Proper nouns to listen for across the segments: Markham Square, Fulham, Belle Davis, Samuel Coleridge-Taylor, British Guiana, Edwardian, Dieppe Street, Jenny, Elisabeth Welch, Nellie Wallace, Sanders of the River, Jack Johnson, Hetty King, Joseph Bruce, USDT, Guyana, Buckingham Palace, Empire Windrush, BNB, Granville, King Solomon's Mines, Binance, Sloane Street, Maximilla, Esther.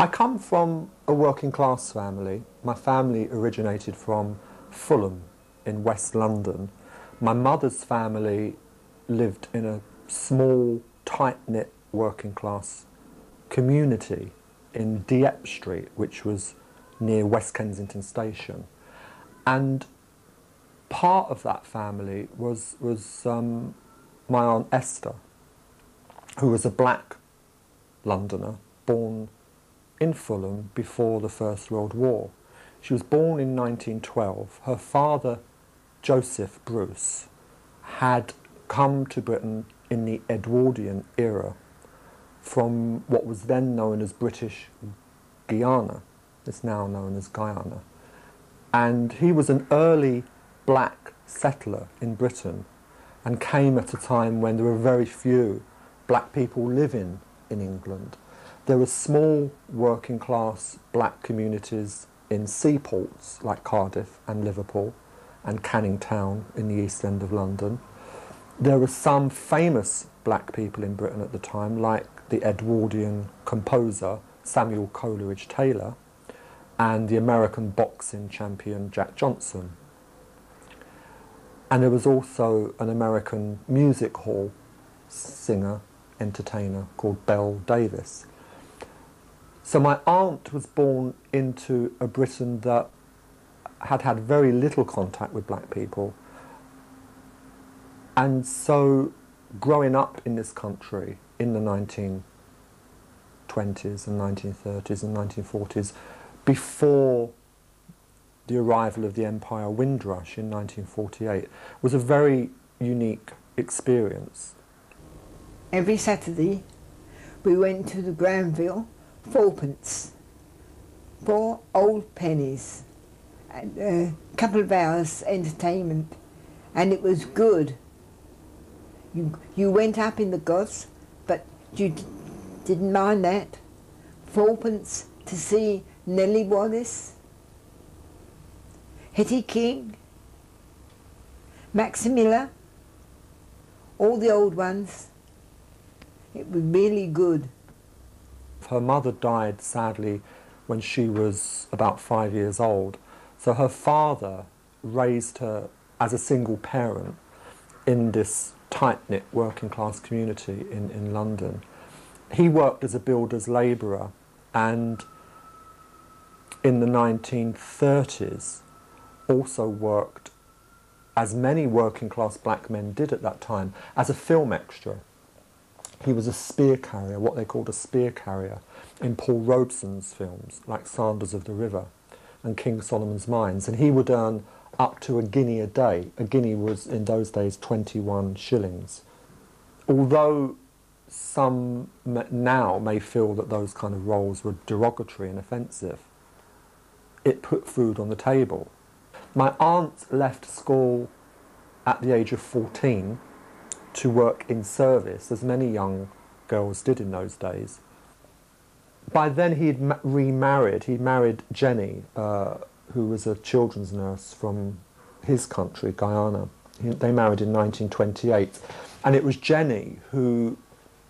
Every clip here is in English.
I come from a working class family. My family originated from Fulham in West London. My mother's family lived in a small, tight-knit working class community in Dieppe Street, which was near West Kensington Station. And part of that family was my Aunt Esther, who was a black Londoner born in Fulham before the First World War. She was born in 1912. Her father, Joseph Bruce, had come to Britain in the Edwardian era from what was then known as British Guiana. It's now known as Guyana. And he was an early black settler in Britain and came at a time when there were very few black people living in England. There were small working class black communities in seaports like Cardiff and Liverpool and Canning Town in the East End of London. There were some famous black people in Britain at the time, like the Edwardian composer Samuel Coleridge-Taylor and the American boxing champion Jack Johnson. And there was also an American music hall singer, entertainer called Belle Davis. So my aunt was born into a Britain that had had very little contact with black people. And so growing up in this country in the 1920s and 1930s and 1940s, before the arrival of the Empire Windrush in 1948, was a very unique experience. Every Saturday we went to the Granville, fourpence, 4 old pennies, and a couple of hours entertainment, and it was good. You went up in the gods, but you didn't mind that. 4p to see Nellie Wallace, Hetty King, Maximilla, all the old ones. It was really good. Her mother died, sadly, when she was about 5 years old. So her father raised her as a single parent in this tight-knit working-class community in London. He worked as a builder's labourer, and in the 1930s also worked, as many working-class black men did at that time, as a film extra. He was a spear carrier, what they called a spear carrier, in Paul Robeson's films, like Sanders of the River and King Solomon's Mines, and he would earn up to £1 a day. £1 was, in those days, 21 shillings. Although some now may feel that those kind of roles were derogatory and offensive, it put food on the table. My aunt left school at the age of 14 to work in service, as many young girls did in those days. By then he'd remarried. He married Jenny, who was a children's nurse from his country, Guyana. They married in 1928, and it was Jenny who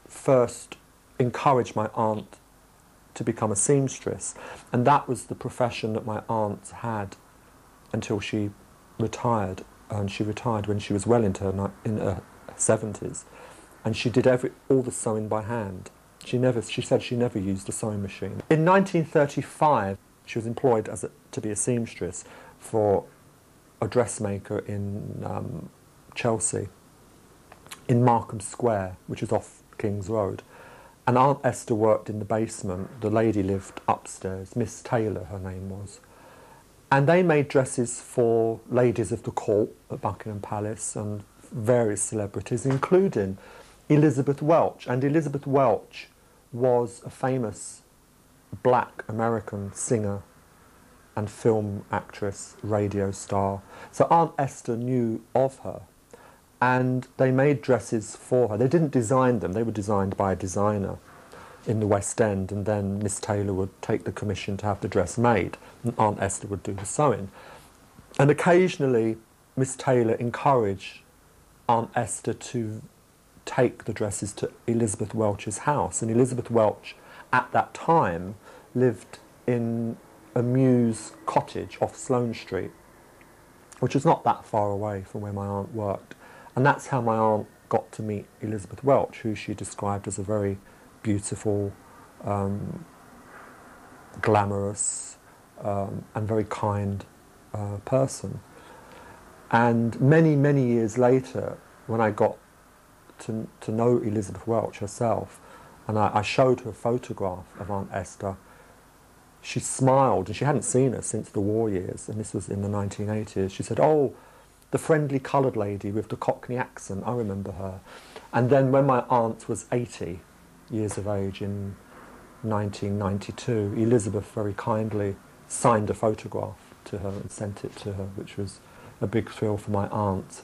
first encouraged my aunt to become a seamstress, and that was the profession that my aunt had until she retired, and she retired when she was well into her, in her 70s, and she did all the sewing by hand. She said she never used a sewing machine. In 1935, she was employed to be a seamstress for a dressmaker in Chelsea, in Markham Square, which is off King's Road. And Aunt Esther worked in the basement. The lady lived upstairs, Miss Taylor her name was. And they made dresses for ladies of the court at Buckingham Palace and various celebrities, including Elisabeth Welch. And Elisabeth Welch was a famous black American singer and film actress, radio star. So Aunt Esther knew of her, and they made dresses for her. They didn't design them, they were designed by a designer in the West End, and then Miss Taylor would take the commission to have the dress made, and Aunt Esther would do the sewing. And occasionally Miss Taylor encouraged Aunt Esther to take the dresses to Elisabeth Welch's house, and Elisabeth Welch at that time lived in a muse cottage off Sloane Street, which was not that far away from where my aunt worked. And that's how my aunt got to meet Elisabeth Welch, who she described as a very beautiful, glamorous, and very kind person. And many, many years later, when I got to know Elisabeth Welch herself, and I showed her a photograph of Aunt Esther, she smiled, and she hadn't seen her since the war years, and this was in the 1980s. She said, "Oh, the friendly coloured lady with the Cockney accent, I remember her." And then when my aunt was 80 years of age in 1992, Elizabeth very kindly signed a photograph to her and sent it to her, which was a big thrill for my aunt.